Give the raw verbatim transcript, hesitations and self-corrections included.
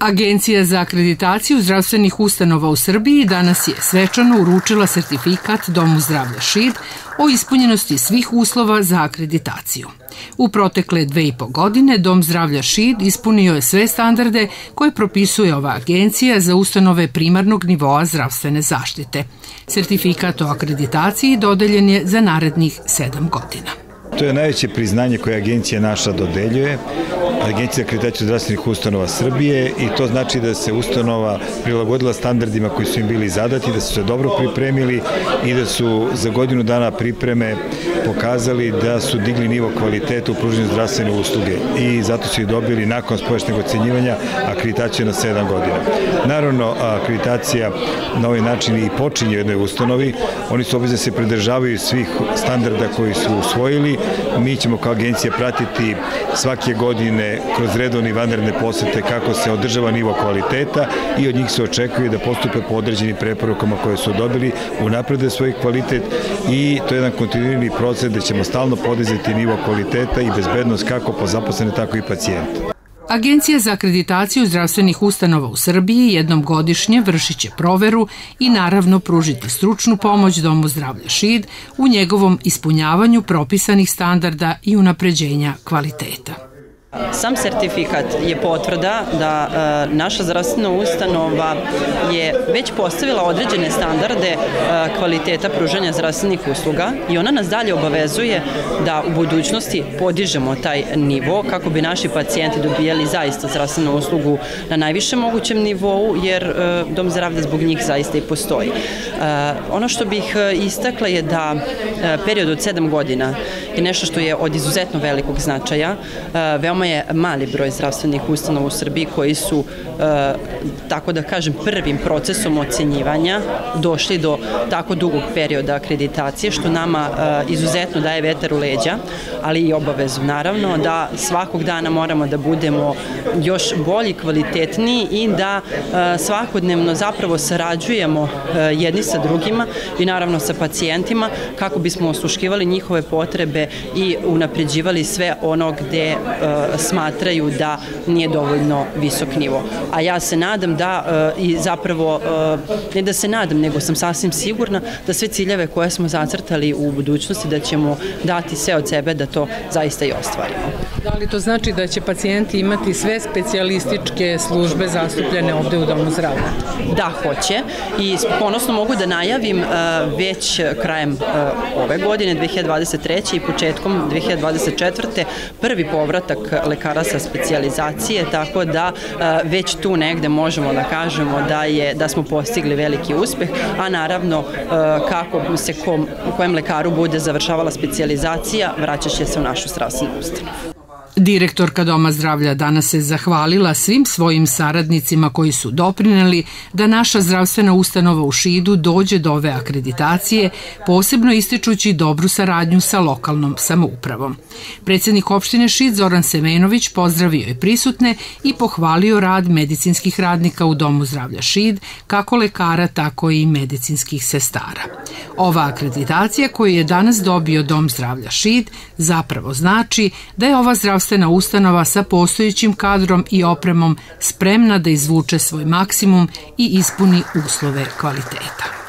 Agencija za akreditaciju zdravstvenih ustanova u Srbiji danas je svečano uručila sertifikat Domu zdravlja Šid o ispunjenosti svih uslova za akreditaciju. U protekle dve i po godine Dom zdravlja Šid ispunio je sve standarde koje propisuje ova agencija za ustanove primarnog nivoa zdravstvene zaštite. Sertifikat o akreditaciji dodeljen je za narednih sedam godina. To je najveće priznanje koje agencija naša dodeljuje, Agencija za akreditaciju zdravstvenih ustanova Srbije, i to znači da se ustanova prilagodila standardima koji su im bili zadati, da su se dobro pripremili i da su za godinu dana pripreme pokazali da su digli nivo kvaliteta u pružanju zdravstvene usluge i zato su i dobili nakon spolješnog ocenjivanja akreditaciju na sedam godina. Naravno, akreditacija na ovaj način i počinje u jednoj ustanovi, oni su obavezni da se pridržavaju svih standarda koji su usvojili. Mi ćemo kao agencija pratiti svake godine kroz redovne i vanredne posete kako se održava nivo kvaliteta i od njih se očekuje da postupe po određenim preporukama koje su dobili, unaprede svoj kvalitet, i to je jedan kontinuirani proces da ćemo stalno podizati nivo kvaliteta i bezbednost kako po zaposlene, tako i pacijente. Agencija za akreditaciju zdravstvenih ustanova u Srbiji jednom godišnje vršit će proveru i naravno pružiti stručnu pomoć Domu zdravlja Šid u njegovom ispunjavanju propisanih standarda i unapređenja kvaliteta. Sam sertifikat je potvrda da e, naša zdravstvena ustanova je već postavila određene standarde e, kvaliteta pružanja zdravstvenih usluga i ona nas dalje obavezuje da u budućnosti podižemo taj nivo kako bi naši pacijenti dobijali zaista zdravstvenu uslugu na najvišem mogućem nivou, jer e, Dom zdravlja zbog njih zaista i postoji. E, ono što bih istakla je da e, period od sedam godina je nešto što je od izuzetno velikog značaja, e, veoma je mali broj zdravstvenih ustanova u Srbiji koji su, e, tako da kažem, prvim procesom ocenjivanja došli do tako dugog perioda akreditacije, što nama e, izuzetno daje vetar u leđa, ali i obavezu naravno da svakog dana moramo da budemo još bolji, kvalitetniji i da e, svakodnevno zapravo sarađujemo e, jedni sa drugima i naravno sa pacijentima kako bismo osluškivali njihove potrebe i unapređivali sve ono gde e, smatraju da nije dovoljno visok nivo. A ja se nadam da, i zapravo ne da se nadam, nego sam sasvim sigurna da sve ciljeve koje smo zacrtali u budućnosti da ćemo dati sve od sebe da to zaista i ostvarimo. Da li to znači da će pacijenti imati sve specijalističke službe zastupljene ovde u Domu zdravlja? Da, hoće, i ponosno mogu da najavim već krajem ove godine dve hiljade dvadeset treće i početkom dve hiljade dvadeset četvrte prvi povratak lekara sa specijalizacije, tako da a, već tu negde možemo da kažemo da, je, da smo postigli veliki uspeh, a naravno a, kako se kom, kojem lekaru bude završavala specijalizacija, vraćat će se u našu zdravstvenu ustanovu. Direktorka Doma zdravlja danas se zahvalila svim svojim saradnicima koji su doprineli da naša zdravstvena ustanova u Šidu dođe do ove akreditacije, posebno ističući dobru saradnju sa lokalnom samoupravom. Predsjednik opštine Šid Zoran Semenović pozdravio je prisutne i pohvalio rad medicinskih radnika u Domu zdravlja Šid, kako lekara, tako i medicinskih sestara. Ova akreditacija koju je danas dobio Dom zdravlja Šid zapravo znači da je ova zdravstvena ustanova sa postojećim kadrom i opremom spremna da izvuče svoj maksimum i ispuni uslove kvaliteta.